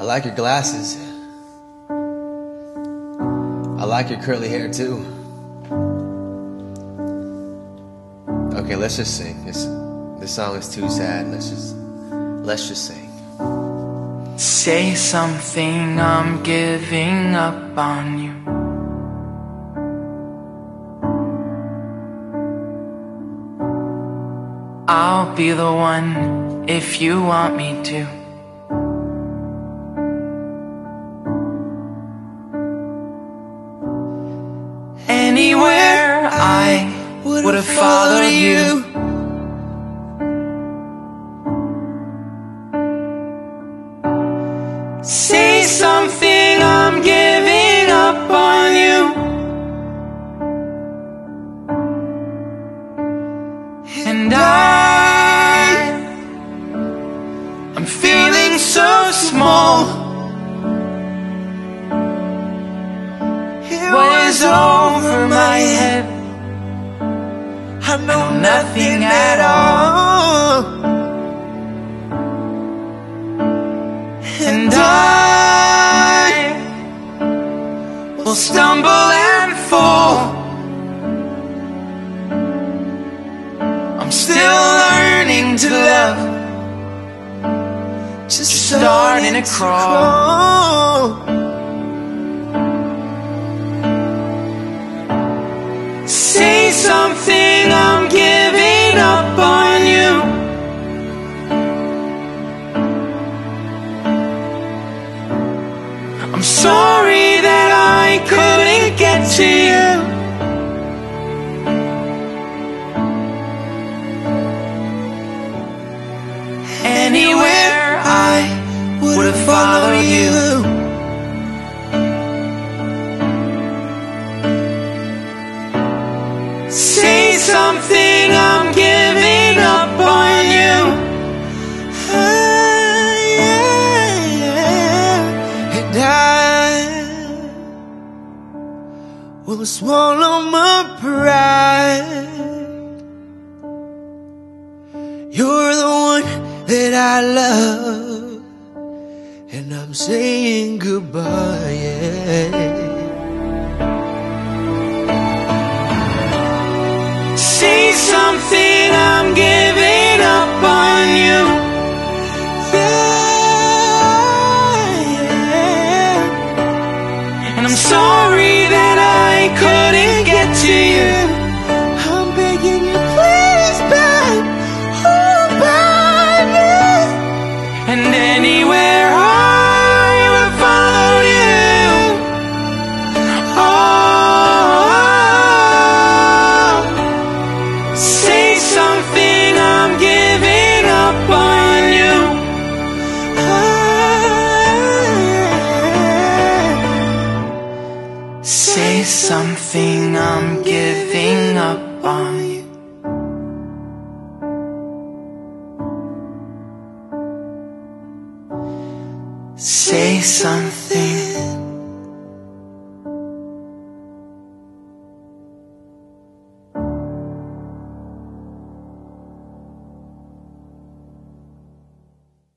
I like your glasses. I like your curly hair too. Okay, let's just sing. This song is too sad. Let's just sing. Say something, I'm giving up on you. I'll be the one if you want me to. Anywhere I would have followed you. Say something, I'm giving up on you. And I'm feeling so small. It was over my head. I know nothing at all. And I will stumble and fall. I'm still learning to love, just starting to crawl. Say something, I'm giving up on you. I'm sorry that I couldn't get to you. Anywhere I would have followed you. Say something, I'm giving up on you. Will swallow my pride. You're the one that I love, and I'm saying goodbye, yeah. Say something, I'm giving up on you, yeah. And I'm sorry that I couldn't get to you. I'm begging you, please, babe. Oh, baby. And anywhere I would have followed you. Oh, say something, I'm giving up on you. Oh, say something, I'm giving up on you. Say something.